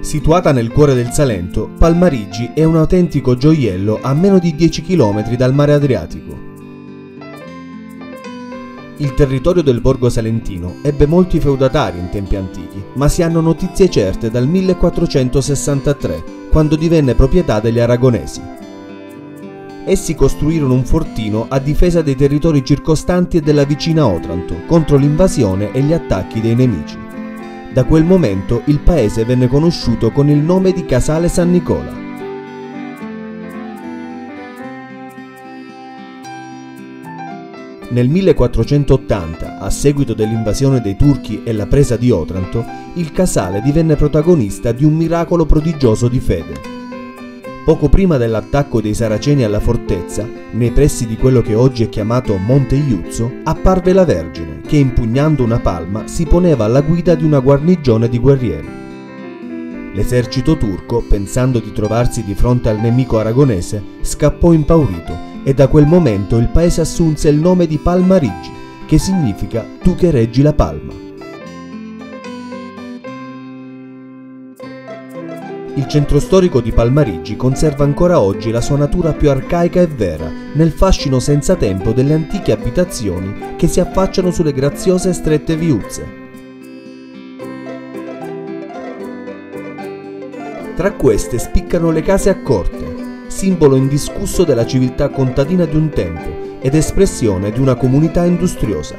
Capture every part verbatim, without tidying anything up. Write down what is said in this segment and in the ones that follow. Situata nel cuore del Salento, Palmariggi è un autentico gioiello a meno di dieci chilometri dal mare Adriatico. Il territorio del borgo salentino ebbe molti feudatari in tempi antichi, ma si hanno notizie certe dal millequattrocentosessantatré, quando divenne proprietà degli Aragonesi. Essi costruirono un fortino a difesa dei territori circostanti e della vicina Otranto, contro l'invasione e gli attacchi dei nemici. Da quel momento il paese venne conosciuto con il nome di Casale San Nicola. Nel millequattrocentottanta, a seguito dell'invasione dei turchi e la presa di Otranto, il casale divenne protagonista di un miracolo prodigioso di fede. Poco prima dell'attacco dei Saraceni alla fortezza, nei pressi di quello che oggi è chiamato Monte Iuzzo, apparve la Vergine, che impugnando una palma si poneva alla guida di una guarnigione di guerrieri. L'esercito turco, pensando di trovarsi di fronte al nemico aragonese, scappò impaurito e da quel momento il paese assunse il nome di Palmariggi, che significa tu che reggi la palma. Il centro storico di Palmariggi conserva ancora oggi la sua natura più arcaica e vera, nel fascino senza tempo delle antiche abitazioni che si affacciano sulle graziose e strette viuzze. Tra queste spiccano le case a corte, simbolo indiscusso della civiltà contadina di un tempo ed espressione di una comunità industriosa.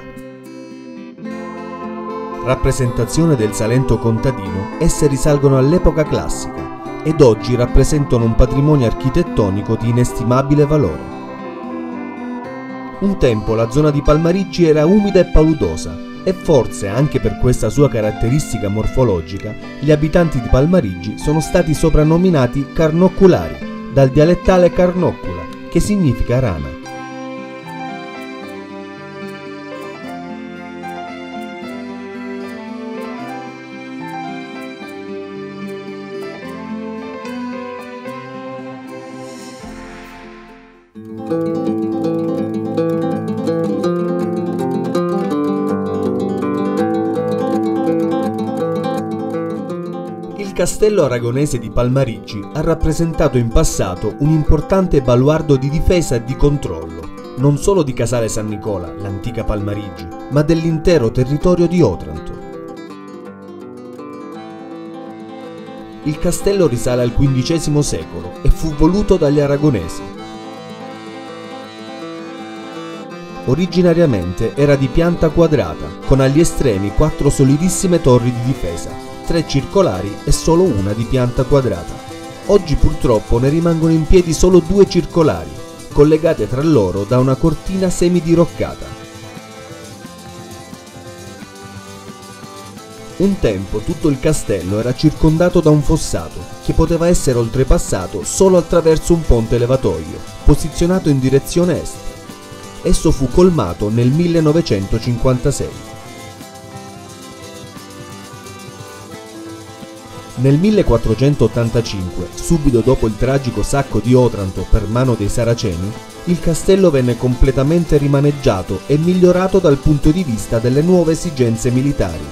Rappresentazione del Salento contadino, esse risalgono all'epoca classica ed oggi rappresentano un patrimonio architettonico di inestimabile valore. Un tempo la zona di Palmariggi era umida e paludosa e forse anche per questa sua caratteristica morfologica gli abitanti di Palmariggi sono stati soprannominati carnocculari, dal dialettale carnoccula, che significa rana. Il castello aragonese di Palmariggi ha rappresentato in passato un importante baluardo di difesa e di controllo, non solo di Casale San Nicola, l'antica Palmariggi, ma dell'intero territorio di Otranto. Il castello risale al quindicesimo secolo e fu voluto dagli aragonesi. Originariamente era di pianta quadrata, con agli estremi quattro solidissime torri di difesa, tre circolari e solo una di pianta quadrata. Oggi purtroppo ne rimangono in piedi solo due circolari, collegate tra loro da una cortina semidiroccata. Un tempo tutto il castello era circondato da un fossato, che poteva essere oltrepassato solo attraverso un ponte levatoio, posizionato in direzione est. Esso fu colmato nel millenovecentocinquantasei. Nel millequattrocentottantacinque, subito dopo il tragico sacco di Otranto per mano dei Saraceni, il castello venne completamente rimaneggiato e migliorato dal punto di vista delle nuove esigenze militari.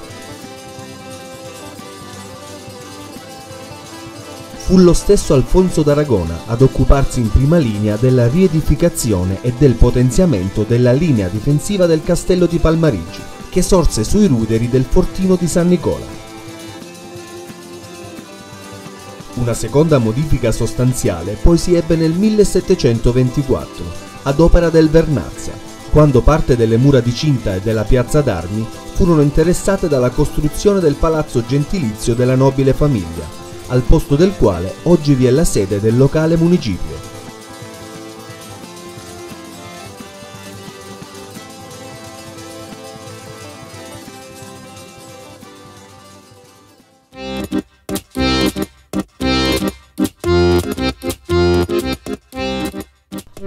Fu lo stesso Alfonso d'Aragona ad occuparsi in prima linea della riedificazione e del potenziamento della linea difensiva del castello di Palmariggi, che sorse sui ruderi del fortino di San Nicola. Una seconda modifica sostanziale poi si ebbe nel millesettecentoventiquattro, ad opera del Vernazza, quando parte delle mura di cinta e della piazza d'armi furono interessate dalla costruzione del palazzo gentilizio della nobile famiglia, al posto del quale oggi vi è la sede del locale municipio.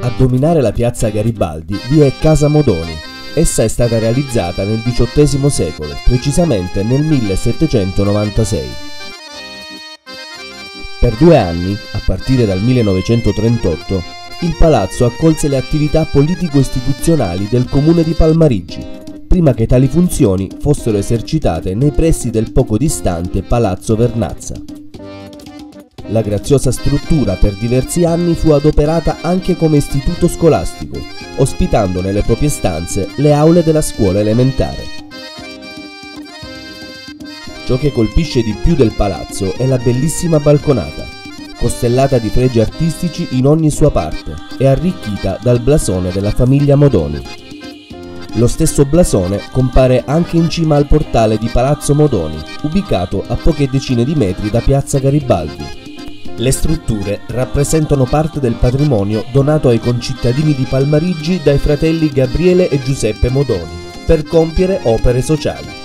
A dominare la piazza Garibaldi vi è Casa Modoni. Essa è stata realizzata nel diciottesimo secolo, precisamente nel millesettecentonovantasei. Per due anni, a partire dal millenovecentotrentotto, il palazzo accolse le attività politico-istituzionali del comune di Palmariggi, prima che tali funzioni fossero esercitate nei pressi del poco distante Palazzo Vernazza. La graziosa struttura per diversi anni fu adoperata anche come istituto scolastico, ospitando nelle proprie stanze le aule della scuola elementare. Ciò che colpisce di più del palazzo è la bellissima balconata, costellata di pregi artistici in ogni sua parte e arricchita dal blasone della famiglia Modoni. Lo stesso blasone compare anche in cima al portale di Palazzo Modoni, ubicato a poche decine di metri da Piazza Garibaldi. Le strutture rappresentano parte del patrimonio donato ai concittadini di Palmariggi dai fratelli Gabriele e Giuseppe Modoni per compiere opere sociali.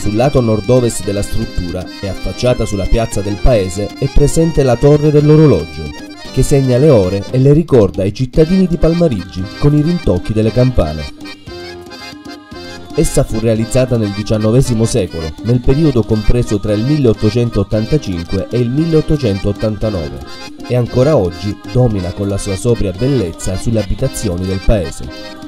Sul lato nord-ovest della struttura e affacciata sulla piazza del paese è presente la torre dell'orologio, che segna le ore e le ricorda ai cittadini di Palmariggi con i rintocchi delle campane. Essa fu realizzata nel diciannovesimo secolo, nel periodo compreso tra il milleottocentottantacinque e il milleottocentottantanove, e ancora oggi domina con la sua sobria bellezza sulle abitazioni del paese.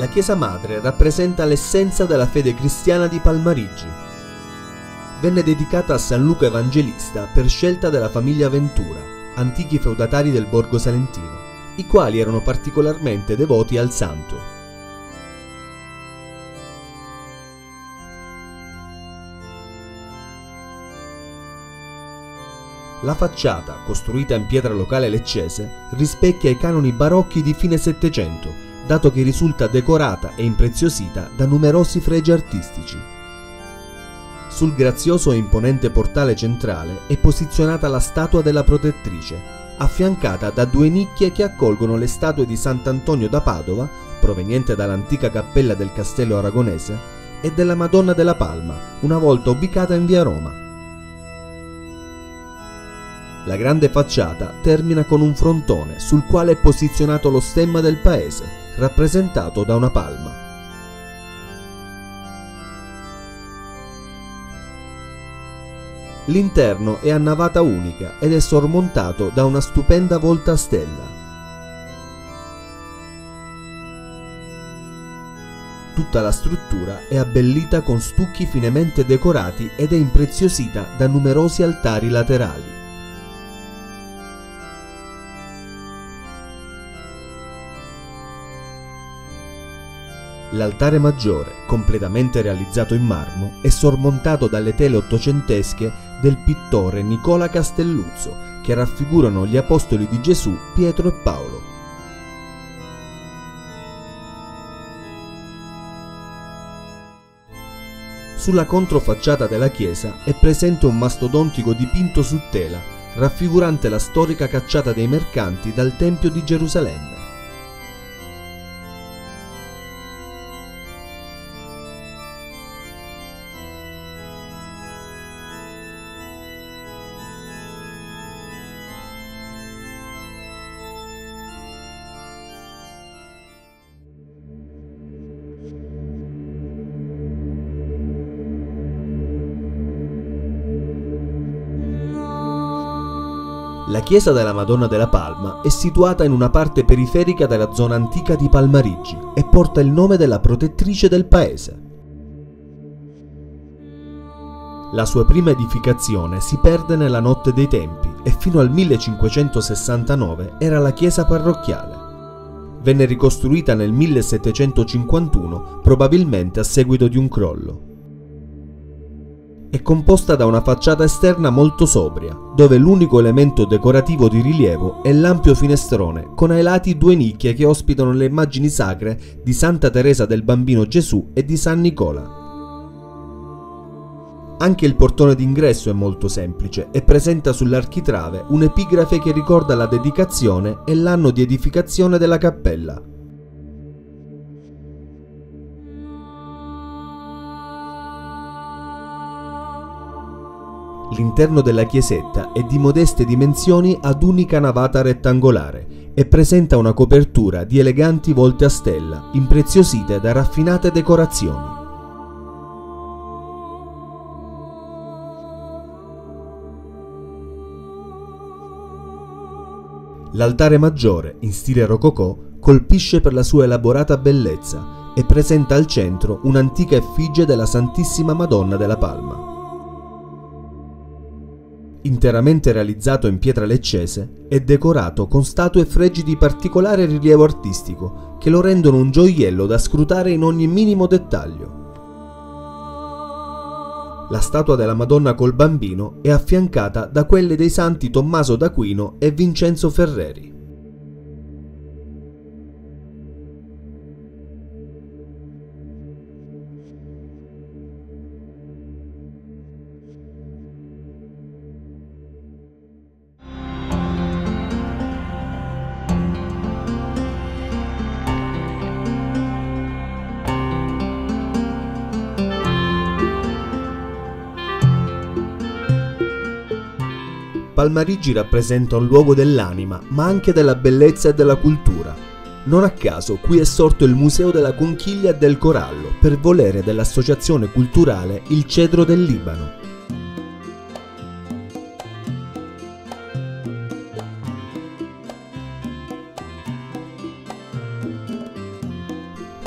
La Chiesa Madre rappresenta l'essenza della fede cristiana di Palmariggi. Venne dedicata a San Luca Evangelista per scelta della famiglia Ventura, antichi feudatari del borgo salentino, i quali erano particolarmente devoti al santo. La facciata, costruita in pietra locale leccese, rispecchia i canoni barocchi di fine Settecento, dato che risulta decorata e impreziosita da numerosi fregi artistici. Sul grazioso e imponente portale centrale è posizionata la statua della protettrice, affiancata da due nicchie che accolgono le statue di Sant'Antonio da Padova, proveniente dall'antica cappella del castello aragonese, e della Madonna della Palma, una volta ubicata in via Roma. La grande facciata termina con un frontone sul quale è posizionato lo stemma del paese, rappresentato da una palma. L'interno è a navata unica ed è sormontato da una stupenda volta a stella. Tutta la struttura è abbellita con stucchi finemente decorati ed è impreziosita da numerosi altari laterali. L'altare maggiore, completamente realizzato in marmo, è sormontato dalle tele ottocentesche del pittore Nicola Castelluzzo, che raffigurano gli apostoli di Gesù, Pietro e Paolo. Sulla controfacciata della chiesa è presente un mastodontico dipinto su tela, raffigurante la storica cacciata dei mercanti dal Tempio di Gerusalemme. La chiesa della Madonna della Palma è situata in una parte periferica della zona antica di Palmariggi e porta il nome della protettrice del paese. La sua prima edificazione si perde nella notte dei tempi e fino al millecinquecentosessantanove era la chiesa parrocchiale. Venne ricostruita nel millesettecentocinquantuno, probabilmente a seguito di un crollo. È composta da una facciata esterna molto sobria, dove l'unico elemento decorativo di rilievo è l'ampio finestrone con ai lati due nicchie che ospitano le immagini sacre di Santa Teresa del Bambino Gesù e di San Nicola. Anche il portone d'ingresso è molto semplice e presenta sull'architrave un'epigrafe che ricorda la dedicazione e l'anno di edificazione della cappella. L'interno della chiesetta è di modeste dimensioni ad unica navata rettangolare e presenta una copertura di eleganti volte a stella, impreziosite da raffinate decorazioni. L'altare maggiore, in stile rococò, colpisce per la sua elaborata bellezza e presenta al centro un'antica effigie della Santissima Madonna della Palma. Interamente realizzato in pietra leccese, è decorato con statue e fregi di particolare rilievo artistico che lo rendono un gioiello da scrutare in ogni minimo dettaglio. La statua della Madonna col Bambino è affiancata da quelle dei santi Tommaso d'Aquino e Vincenzo Ferreri. Palmariggi rappresenta un luogo dell'anima, ma anche della bellezza e della cultura. Non a caso qui è sorto il Museo della Conchiglia e del Corallo, per volere dell'associazione culturale Il Cedro del Libano.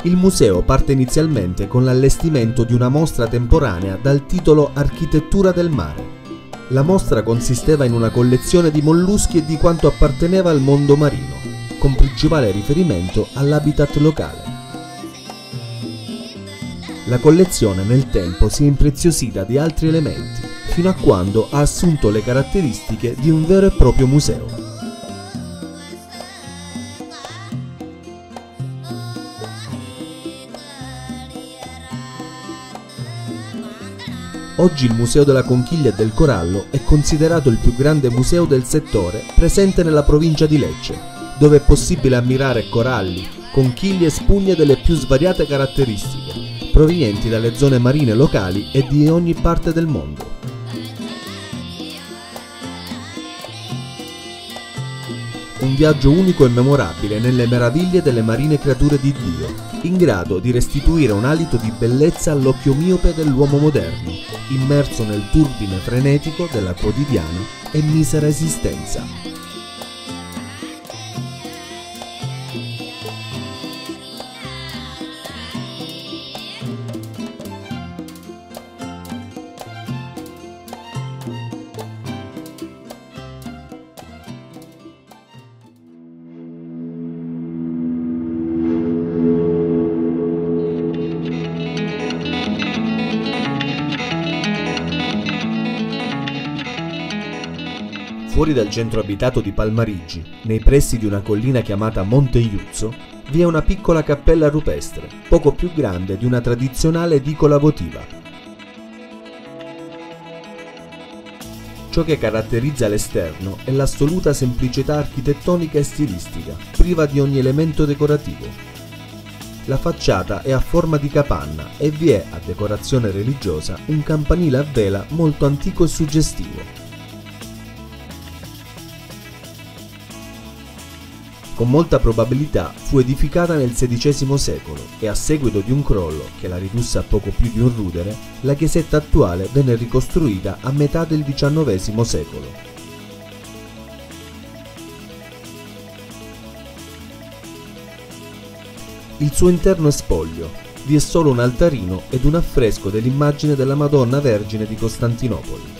Il museo parte inizialmente con l'allestimento di una mostra temporanea dal titolo Architettura del mare. La mostra consisteva in una collezione di molluschi e di quanto apparteneva al mondo marino, con principale riferimento all'habitat locale. La collezione nel tempo si è impreziosita di altri elementi, fino a quando ha assunto le caratteristiche di un vero e proprio museo. Oggi il Museo della Conchiglia e del Corallo è considerato il più grande museo del settore presente nella provincia di Lecce, dove è possibile ammirare coralli, conchiglie e spugne delle più svariate caratteristiche, provenienti dalle zone marine locali e di ogni parte del mondo. Un viaggio unico e memorabile nelle meraviglie delle marine creature di Dio, in grado di restituire un alito di bellezza all'occhio miope dell'uomo moderno, immerso nel turbine frenetico della quotidiana e misera esistenza. Fuori dal centro abitato di Palmariggi, nei pressi di una collina chiamata Monte Iuzzo, vi è una piccola cappella rupestre, poco più grande di una tradizionale edicola votiva. Ciò che caratterizza l'esterno è l'assoluta semplicità architettonica e stilistica, priva di ogni elemento decorativo. La facciata è a forma di capanna e vi è, a decorazione religiosa, un campanile a vela molto antico e suggestivo. Con molta probabilità fu edificata nel sedicesimo secolo e a seguito di un crollo che la ridusse a poco più di un rudere, la chiesetta attuale venne ricostruita a metà del diciannovesimo secolo. Il suo interno è spoglio, vi è solo un altarino ed un affresco dell'immagine della Madonna Vergine di Costantinopoli.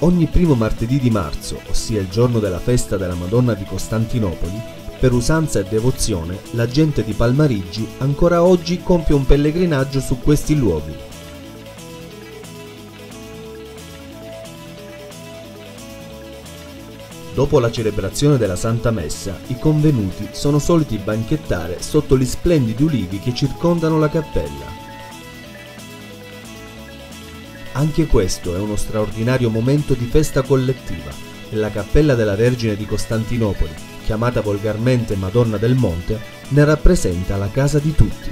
Ogni primo martedì di marzo, ossia il giorno della festa della Madonna di Costantinopoli, per usanza e devozione, la gente di Palmariggi ancora oggi compie un pellegrinaggio su questi luoghi. Dopo la celebrazione della Santa Messa, i convenuti sono soliti banchettare sotto gli splendidi ulivi che circondano la cappella. Anche questo è uno straordinario momento di festa collettiva e la Cappella della Vergine di Costantinopoli, chiamata volgarmente Madonna del Monte, ne rappresenta la casa di tutti.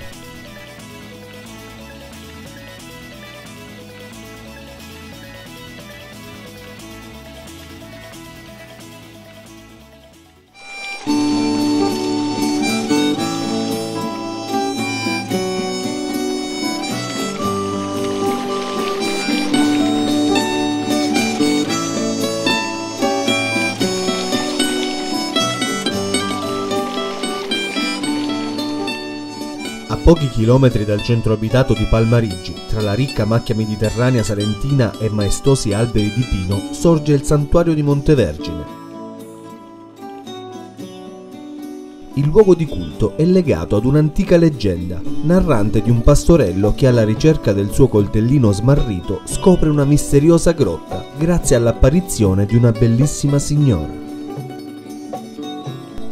pochi chilometri dal centro abitato di Palmariggi, tra la ricca macchia mediterranea salentina e maestosi alberi di pino, sorge il santuario di Montevergine. Il luogo di culto è legato ad un'antica leggenda, narrante di un pastorello che alla ricerca del suo coltellino smarrito scopre una misteriosa grotta grazie all'apparizione di una bellissima signora.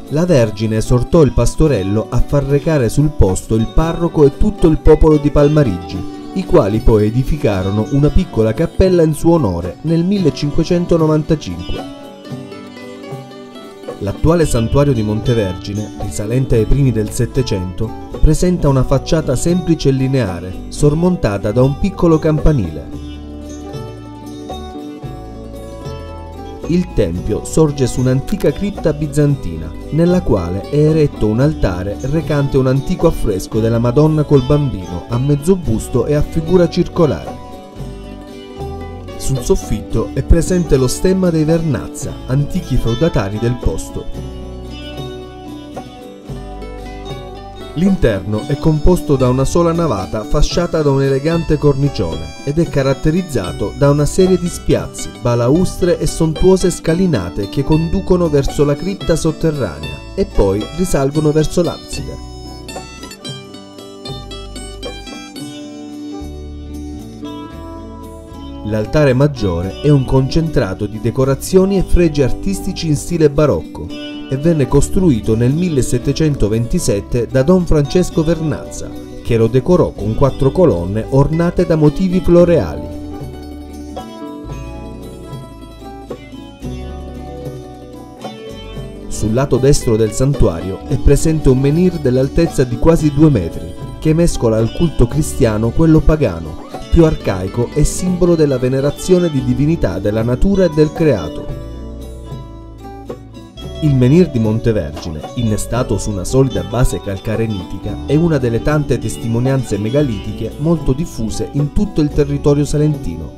La Vergine esortò il pastorello a far recare sul posto il parroco e tutto il popolo di Palmariggi, i quali poi edificarono una piccola cappella in suo onore nel millecinquecentonovantacinque. L'attuale santuario di Montevergine, risalente ai primi del Settecento, presenta una facciata semplice e lineare, sormontata da un piccolo campanile. Il tempio sorge su un'antica cripta bizantina, nella quale è eretto un altare recante un antico affresco della Madonna col Bambino a mezzo busto e a figura circolare. Sul soffitto è presente lo stemma dei Vernazza, antichi feudatari del posto. L'interno è composto da una sola navata fasciata da un elegante cornicione ed è caratterizzato da una serie di spiazzi, balaustre e sontuose scalinate che conducono verso la cripta sotterranea e poi risalgono verso l'abside. L'altare maggiore è un concentrato di decorazioni e fregi artistici in stile barocco e venne costruito nel millesettecentoventisette da don Francesco Vernazza, che lo decorò con quattro colonne ornate da motivi floreali. Sul lato destro del santuario è presente un menhir dell'altezza di quasi due metri, che mescola al culto cristiano quello pagano, più arcaico e simbolo della venerazione di divinità della natura e del creato. Il menhir di Montevergine, innestato su una solida base calcarenitica, è una delle tante testimonianze megalitiche molto diffuse in tutto il territorio salentino.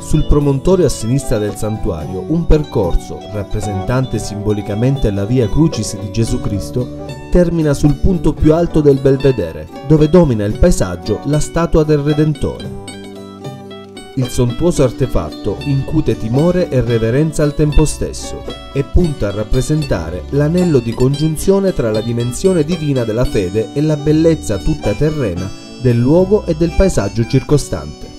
Sul promontorio a sinistra del santuario un percorso, rappresentante simbolicamente la Via Crucis di Gesù Cristo, termina sul punto più alto del belvedere, dove domina il paesaggio la statua del Redentore. Il sontuoso artefatto incute timore e reverenza al tempo stesso e punta a rappresentare l'anello di congiunzione tra la dimensione divina della fede e la bellezza tutta terrena del luogo e del paesaggio circostante.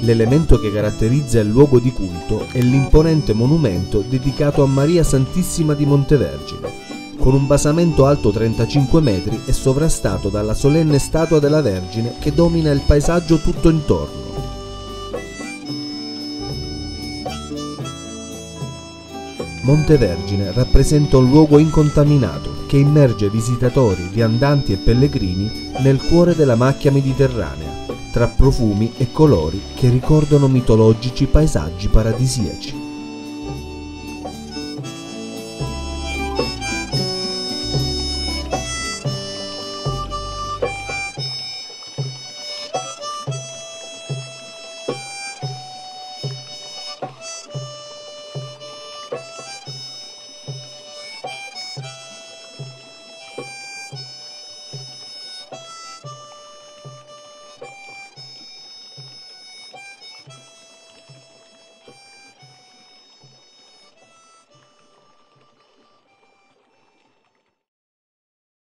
L'elemento che caratterizza il luogo di culto è l'imponente monumento dedicato a Maria Santissima di Montevergine, con un basamento alto trentacinque metri e sovrastato dalla solenne statua della Vergine che domina il paesaggio tutto intorno. Montevergine rappresenta un luogo incontaminato che immerge visitatori, viandanti e pellegrini nel cuore della macchia mediterranea, tra profumi e colori che ricordano mitologici paesaggi paradisiaci.